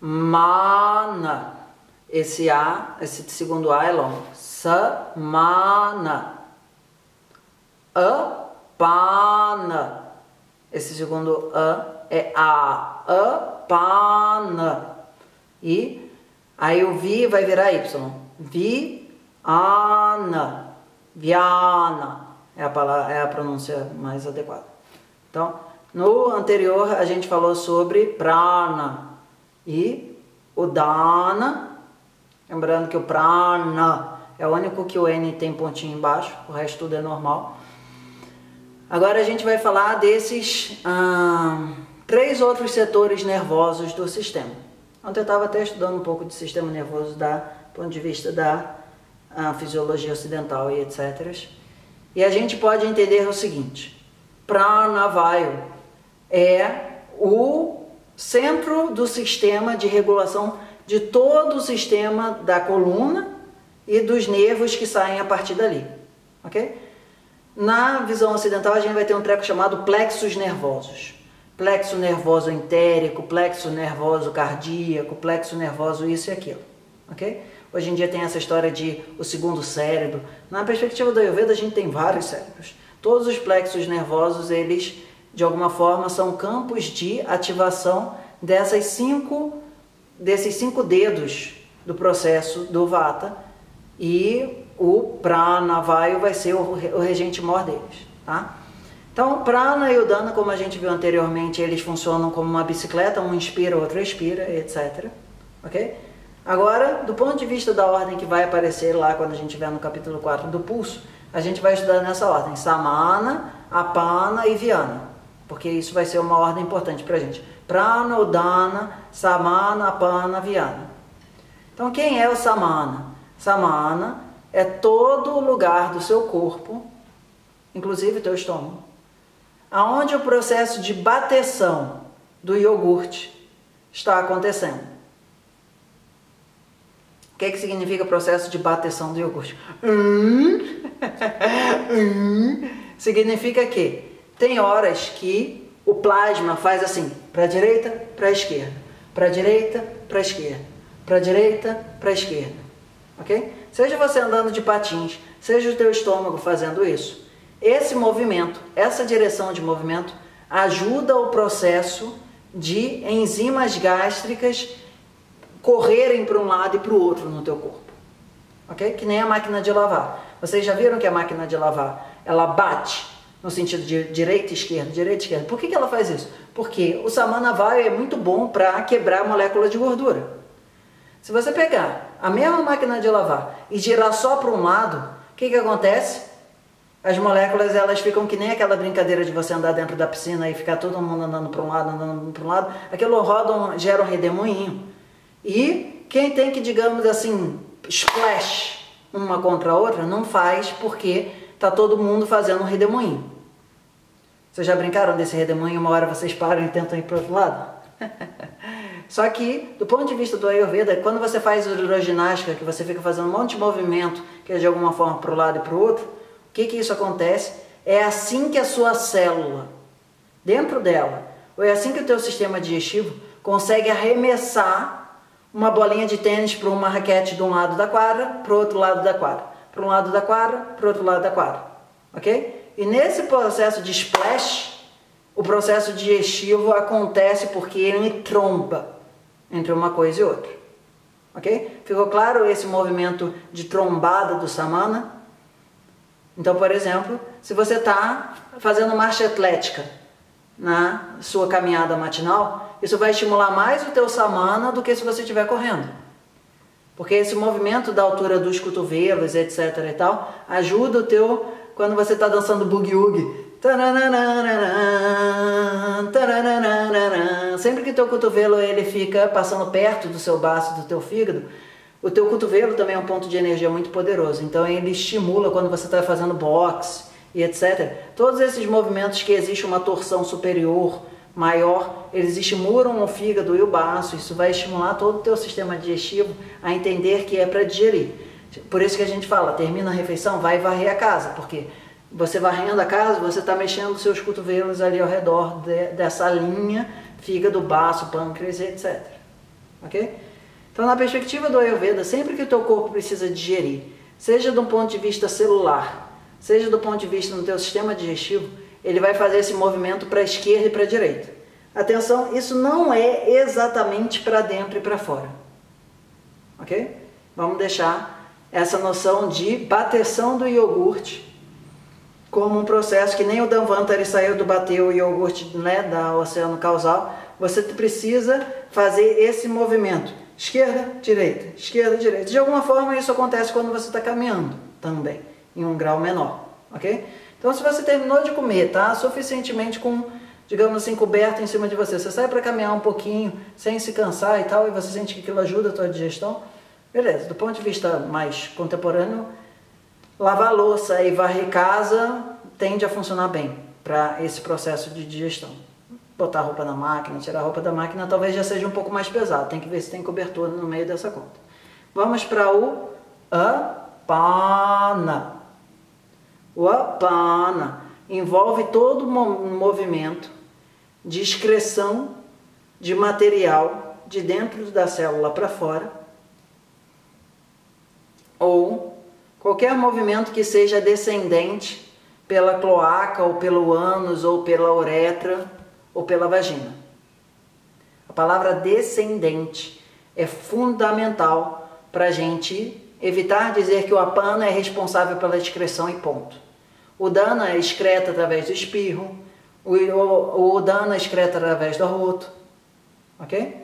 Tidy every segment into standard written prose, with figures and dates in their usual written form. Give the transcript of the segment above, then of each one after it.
Samana. Esse A, esse segundo A é longo. Samana. Apana. Esse segundo A é A. Apana. E aí o Vi vai virar Y. Vyāna. Vyāna é a palavra, é a pronúncia mais adequada. Então, no anterior a gente falou sobre prana e udana. Lembrando que o prana é o único que o N tem pontinho embaixo, o resto tudo é normal. Agora a gente vai falar desses três outros setores nervosos do sistema. Ontem eu estava até estudando um pouco de sistema nervoso do ponto de vista da fisiologia ocidental e etc. E a gente pode entender o seguinte: Pranavayu é o centro do sistema de regulação de todo o sistema da coluna e dos nervos que saem a partir dali, ok? Na visão ocidental a gente vai ter um treco chamado plexos nervosos. Plexo nervoso entérico, plexo nervoso cardíaco, plexo nervoso isso e aquilo, ok? Hoje em dia tem essa história de o segundo cérebro. Na perspectiva do Ayurveda a gente tem vários cérebros. Todos os plexos nervosos, eles de alguma forma são campos de ativação desses cinco dedos do processo do Vata, e o Pranavayu vai ser o regente mor deles, tá? Então, Prana e Udana, como a gente viu anteriormente, eles funcionam como uma bicicleta, um inspira, outro expira, etc. Ok? Agora, do ponto de vista da ordem que vai aparecer lá quando a gente estiver no capítulo 4 do pulso, a gente vai estudar nessa ordem, Samana, Apana e Vyāna, porque isso vai ser uma ordem importante para a gente. Prana, Udana, Samana, Apana, Vyāna. Então, quem é o Samana? Samana é todo lugar do seu corpo, inclusive o teu estômago, aonde o processo de bateção do iogurte está acontecendo. O que é que significa o processo de bateção do iogurte? Significa que tem horas que o plasma faz assim, para a direita, para a esquerda, para a direita, para a esquerda, para a direita, para a esquerda, ok? Seja você andando de patins, seja o teu estômago fazendo isso, esse movimento, essa direção de movimento ajuda o processo de enzimas gástricas correrem para um lado e para o outro no teu corpo, ok? Que nem a máquina de lavar. Vocês já viram que a máquina de lavar, ela bate no sentido de direita, esquerda, direita, esquerda. Por que ela faz isso? Porque o Samana Vayu é muito bom para quebrar a molécula de gordura. Se você pegar a mesma máquina de lavar e girar só para um lado, o que acontece? As moléculas, elas ficam que nem aquela brincadeira de você andar dentro da piscina e ficar todo mundo andando para um lado, andando para um lado. Aquilo roda, gera um redemoinho. E quem tem que, digamos assim, splash uma contra a outra, não faz porque está todo mundo fazendo um redemoinho. Vocês já brincaram desse redemoinho? Uma hora vocês param e tentam ir para o outro lado? Só que, do ponto de vista do Ayurveda, quando você faz hidroginástica, que você fica fazendo um monte de movimento, que é de alguma forma para um lado e para o outro, o que isso acontece? É assim que a sua célula, dentro dela, ou é assim que o teu sistema digestivo consegue arremessar uma bolinha de tênis para uma raquete de um lado da quadra, para o outro lado da quadra, para um lado da quadra, para o outro lado da quadra, ok? E nesse processo de splash, o processo digestivo acontece porque ele tromba entre uma coisa e outra, ok? Ficou claro esse movimento de trombada do Samana? Então, por exemplo, se você está fazendo marcha atlética na sua caminhada matinal, isso vai estimular mais o teu Samana do que se você estiver correndo. Porque esse movimento da altura dos cotovelos, etc. e tal, ajuda o teu, quando você está dançando boogie-woogie, sempre que o teu cotovelo ele fica passando perto do seu baço, do teu fígado, o teu cotovelo também é um ponto de energia muito poderoso, então ele estimula quando você está fazendo boxe e etc. Todos esses movimentos que existe uma torção superior, maior, eles estimulam o fígado e o baço, isso vai estimular todo o teu sistema digestivo a entender que é para digerir. Por isso que a gente fala, termina a refeição, vai varrer a casa, porque você varrendo a casa, você está mexendo os seus cotovelos ali ao redor dessa linha, fígado, baço, pâncreas, etc. Ok? Então, na perspectiva do Ayurveda, sempre que o teu corpo precisa digerir, seja do ponto de vista celular, seja do ponto de vista do teu sistema digestivo, ele vai fazer esse movimento para a esquerda e para a direita. Atenção, isso não é exatamente para dentro e para fora. Ok? Vamos deixar essa noção de bateção do iogurte como um processo que nem o Dhanvantari saiu do bater o iogurte, né, da oceano causal. Você precisa fazer esse movimento. Esquerda, direita, esquerda, direita. De alguma forma isso acontece quando você está caminhando também, em um grau menor, ok? Então se você terminou de comer, tá? Suficientemente com, digamos assim, coberto em cima de você. Você sai para caminhar um pouquinho, sem se cansar e tal, e você sente que aquilo ajuda a tua digestão. Beleza, do ponto de vista mais contemporâneo, lavar a louça e varrer casa tende a funcionar bem para esse processo de digestão. Botar a roupa na máquina, tirar a roupa da máquina, talvez já seja um pouco mais pesado. Tem que ver se tem cobertura no meio dessa conta. Vamos para o Apana. O Apana envolve todo um movimento de excreção de material de dentro da célula para fora, ou qualquer movimento que seja descendente pela cloaca, ou pelo ânus, ou pela uretra, ou pela vagina. A palavra descendente é fundamental para a gente evitar dizer que o apana é responsável pela excreção e ponto. O Udana excreta através do espirro, o Udana excreta através do arroto, ok?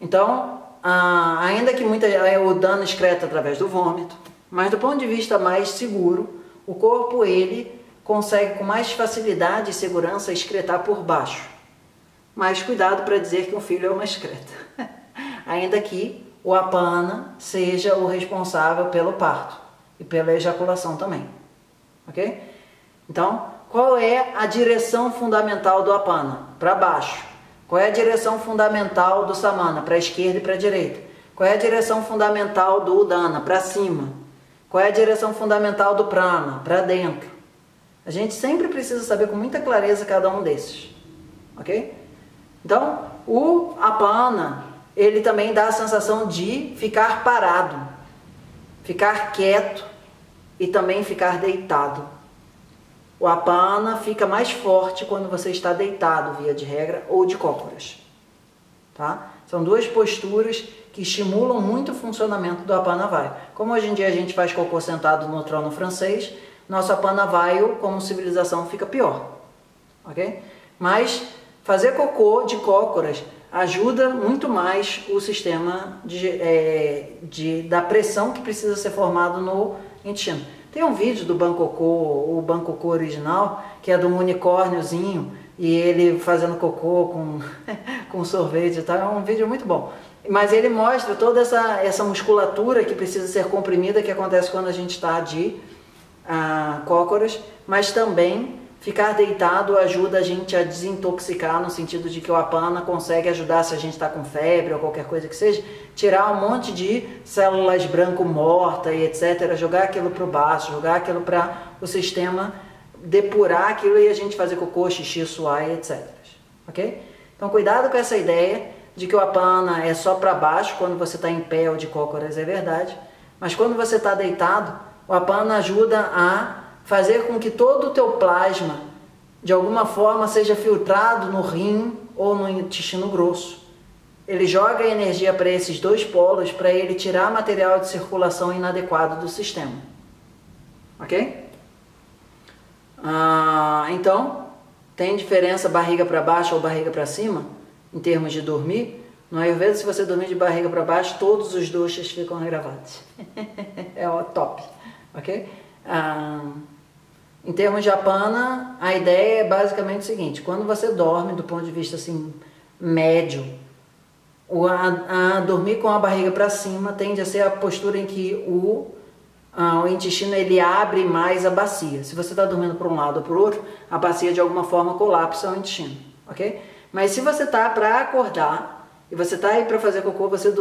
Então, ainda que o Udana excreta através do vômito, mas do ponto de vista mais seguro, o corpo, ele consegue com mais facilidade e segurança excretar por baixo. Mas cuidado para dizer que um filho é uma excreta. Ainda que o apana seja o responsável pelo parto e pela ejaculação também. Ok? Então, qual é a direção fundamental do apana? Para baixo. Qual é a direção fundamental do samana? Para a esquerda e para a direita. Qual é a direção fundamental do udana? Para cima. Qual é a direção fundamental do prana? Para dentro. A gente sempre precisa saber com muita clareza cada um desses, ok? Então, o apana, ele também dá a sensação de ficar parado, ficar quieto e também ficar deitado. O apana fica mais forte quando você está deitado, via de regra, ou de cócoras, tá? São duas posturas que estimulam muito o funcionamento do apana vayu. Como hoje em dia a gente faz cocô sentado no trono francês, nosso Apana Vayu, como civilização, fica pior, ok? Mas fazer cocô de cócoras ajuda muito mais o sistema da pressão que precisa ser formado no intestino. Tem um vídeo do Bancocô, o Bancocô original, que é de um unicórniozinho, e ele fazendo cocô com, com sorvete e tal, é um vídeo muito bom. Mas ele mostra toda essa musculatura que precisa ser comprimida, que acontece quando a gente está cócoras, mas também ficar deitado ajuda a gente a desintoxicar, no sentido de que o apana consegue ajudar, se a gente está com febre ou qualquer coisa que seja, tirar um monte de células branco-morta e etc, jogar aquilo para o baço, jogar aquilo para o sistema, depurar aquilo e a gente fazer cocô, xixi, suar e etc, ok? Então cuidado com essa ideia de que o apana é só para baixo, quando você está em pé ou de cócoras, é verdade, mas quando você está deitado, o apana ajuda a fazer com que todo o teu plasma, de alguma forma, seja filtrado no rim ou no intestino grosso. Ele joga a energia para esses dois polos, para ele tirar material de circulação inadequado do sistema. Ok? Então, tem diferença barriga para baixo ou barriga para cima, em termos de dormir? No Ayurveda, se você dormir de barriga para baixo, todos os doshas ficam agravados. É o top. Ok? Em termos de apana, a ideia é basicamente o seguinte: quando você dorme do ponto de vista assim, médio, dormir com a barriga para cima tende a ser a postura em que o intestino ele abre mais a bacia. Se você está dormindo para um lado ou para o outro, a bacia de alguma forma colapsa o intestino, ok? Mas se você está para acordar e você está aí para fazer cocô, você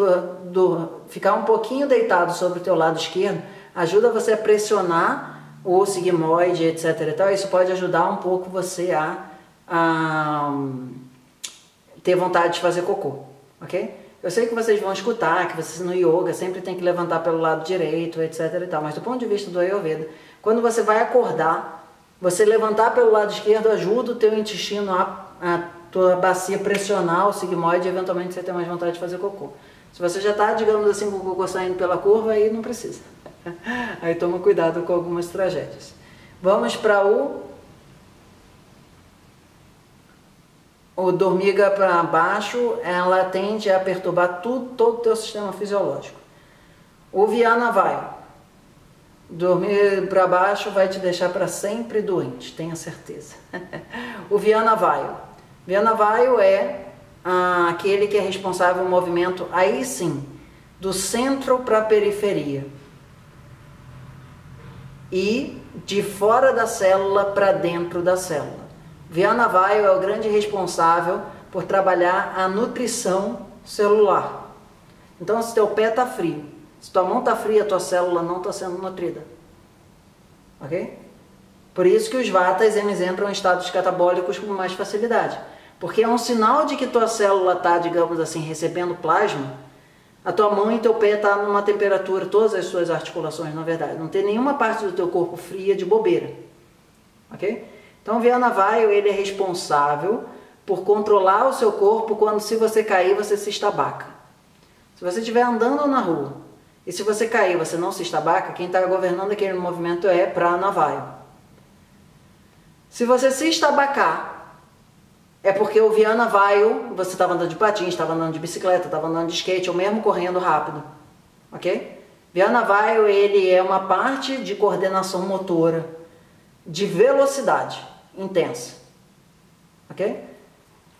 ficar um pouquinho deitado sobre o teu lado esquerdo ajuda você a pressionar o sigmoide, etc. Isso pode ajudar um pouco você a ter vontade de fazer cocô, ok? Eu sei que vocês vão escutar, que vocês no yoga sempre tem que levantar pelo lado direito, etc e tal, mas do ponto de vista do Ayurveda, quando você vai acordar, você levantar pelo lado esquerdo ajuda o teu intestino, a tua bacia pressionar o sigmoide e eventualmente você ter mais vontade de fazer cocô. Se você já está, digamos assim, com o cocô saindo pela curva, aí não precisa. Aí toma cuidado com algumas tragédias. Vamos para o dormiga para baixo, ela tende a perturbar todo o teu sistema fisiológico. O Vyāna Vayu, dormir para baixo vai te deixar para sempre doente, tenha certeza. O Vyāna Vayu. Vyāna Vayu é aquele que é responsável pelo movimento, aí sim, do centro para a periferia. E de fora da célula para dentro da célula. Vyāna Vayu é o grande responsável por trabalhar a nutrição celular. Então, se teu pé está frio, se tua mão está fria, tua célula não está sendo nutrida. Ok? Por isso que os vatas, eles entram em estados catabólicos com mais facilidade. Porque é um sinal de que tua célula está, digamos assim, recebendo plasma. A tua mão e teu pé estão numa temperatura, todas as suas articulações, na verdade. Não tem nenhuma parte do teu corpo fria de bobeira. Ok? Então, o Vyāna Vayu, ele é responsável por controlar o seu corpo quando, se você cair, você se estabaca. Se você estiver andando na rua e se você cair, você não se estabaca, quem está governando aquele movimento é Pranavayu. Se você se estabacar, é porque o Vyāna Vayu, você estava andando de patins, estava andando de bicicleta, estava andando de skate, ou mesmo correndo rápido, ok? Vyāna Vayu, ele é uma parte de coordenação motora, de velocidade intensa, ok?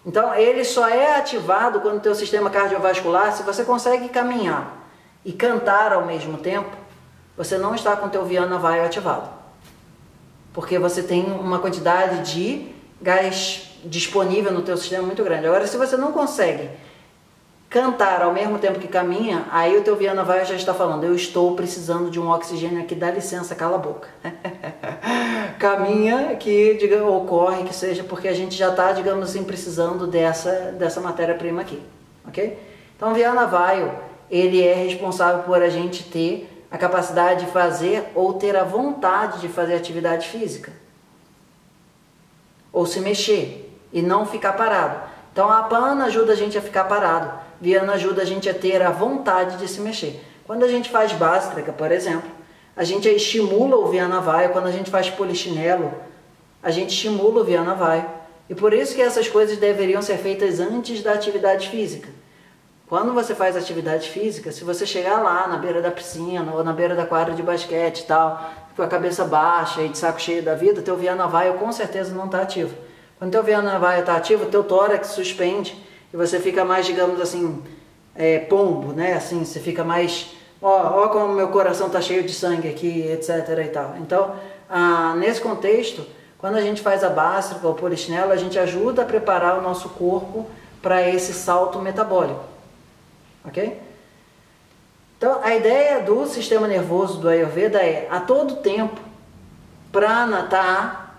Então, ele só é ativado quando o teu sistema cardiovascular, se você consegue caminhar e cantar ao mesmo tempo, você não está com o teu Vyāna Vayu ativado, porque você tem uma quantidade de gás disponível no teu sistema muito grande. Agora, se você não consegue cantar ao mesmo tempo que caminha, aí o teu Vyāna Vayu já está falando, eu estou precisando de um oxigênio aqui, dá licença, cala a boca. Caminha, que digamos, ocorre, que seja, porque a gente já está, digamos assim, precisando dessa matéria-prima aqui, ok? Então, Vyāna Vayu, ele é responsável por a gente ter a capacidade de fazer ou ter a vontade de fazer atividade física, ou se mexer e não ficar parado. Então, a Apana ajuda a gente a ficar parado. Vyāna ajuda a gente a ter a vontade de se mexer. Quando a gente faz bástrica, por exemplo, a gente estimula o Vyāna Vayu. Quando a gente faz polichinelo, a gente estimula o Vyāna Vayu. E por isso que essas coisas deveriam ser feitas antes da atividade física. Quando você faz atividade física, se você chegar lá na beira da piscina ou na beira da quadra de basquete e tal, com a cabeça baixa e de saco cheio da vida, teu Vyāna Vayu com certeza não está ativo. Quando teu Vyāna Vayu está ativo, teu tórax suspende. E você fica mais, digamos assim, pombo, né? Assim, você fica mais, ó como meu coração tá cheio de sangue aqui, etc e tal. Então, nesse contexto, quando a gente faz a bástrica ou polichinelo, a gente ajuda a preparar o nosso corpo para esse salto metabólico, ok? Então, a ideia do sistema nervoso do Ayurveda é, a todo tempo, prana tá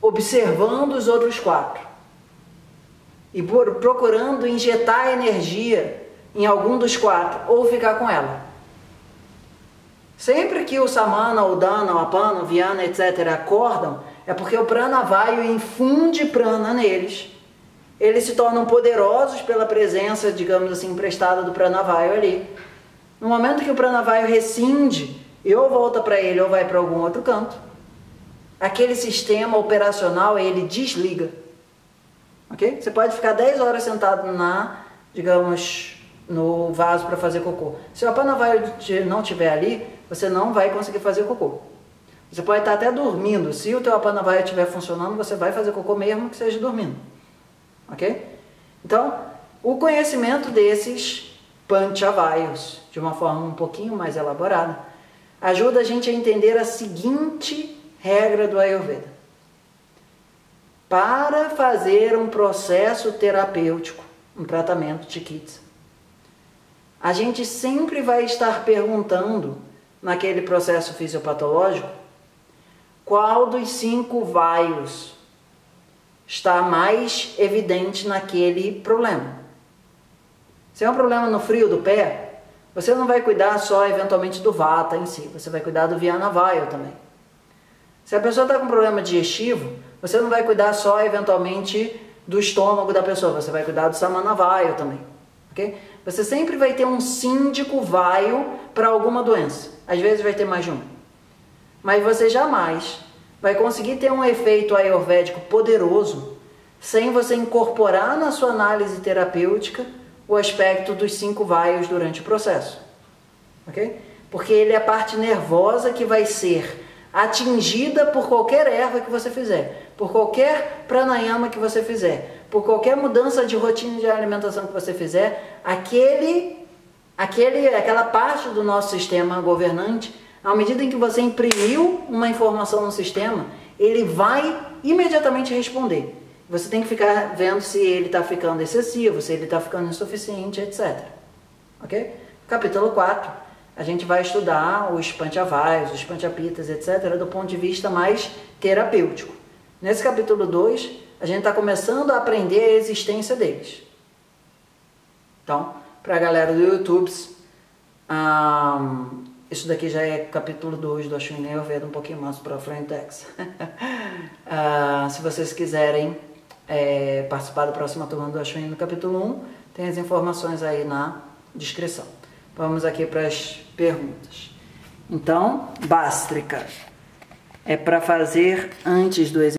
observando os outros quatro e procurando injetar energia em algum dos quatro, ou ficar com ela. Sempre que o Samana, o Udana, o Apana, o Vyāna, etc. acordam, é porque o Prana Vayu infunde prana neles. Eles se tornam poderosos pela presença, digamos assim, emprestada do Prana Vayu ali. No momento que o Prana Vayu rescinde, e ou volta para ele, ou vai para algum outro canto, aquele sistema operacional, ele desliga. Okay? Você pode ficar 10 horas sentado no vaso para fazer cocô. Se o Apana Vayu não estiver ali, você não vai conseguir fazer cocô. Você pode estar até dormindo. Se o teu Apana Vayu estiver funcionando, você vai fazer cocô mesmo que seja dormindo. Ok? Então, o conhecimento desses panchavāyus, de uma forma um pouquinho mais elaborada, ajuda a gente a entender a seguinte regra do Ayurveda. Para fazer um processo terapêutico, um tratamento de kitsa, a gente sempre vai estar perguntando, naquele processo fisiopatológico, qual dos 5 vaios está mais evidente naquele problema. Se é um problema no frio do pé, você não vai cuidar só eventualmente do vata em si, você vai cuidar do Vyāna Vayu também. Se a pessoa está com problema digestivo, você não vai cuidar só eventualmente do estômago da pessoa, você vai cuidar do Samana Vayu também. Okay? Você sempre vai ter um síndico vaio para alguma doença. Às vezes vai ter mais de um. Mas você jamais vai conseguir ter um efeito ayurvédico poderoso sem você incorporar na sua análise terapêutica o aspecto dos 5 vaios durante o processo. Okay? Porque ele é a parte nervosa que vai ser atingida por qualquer erva que você fizer, por qualquer pranayama que você fizer, por qualquer mudança de rotina de alimentação que você fizer, aquela parte do nosso sistema governante, à medida em que você imprimiu uma informação no sistema, ele vai imediatamente responder. Você tem que ficar vendo se ele está ficando excessivo, se ele está ficando insuficiente, etc. Ok? Capítulo 4, a gente vai estudar os panchavāyus, os panchapitas, etc., do ponto de vista mais terapêutico. Nesse capítulo 2, a gente está começando a aprender a existência deles. Então, para a galera do YouTube, isso daqui já é capítulo 2 do Asvini Ayurveda, um pouquinho mais para frente. Se vocês quiserem participar da próxima turma do Asvini no capítulo 1, tem as informações aí na descrição. Vamos aqui para as perguntas. Então, bástrica é para fazer antes do exercício.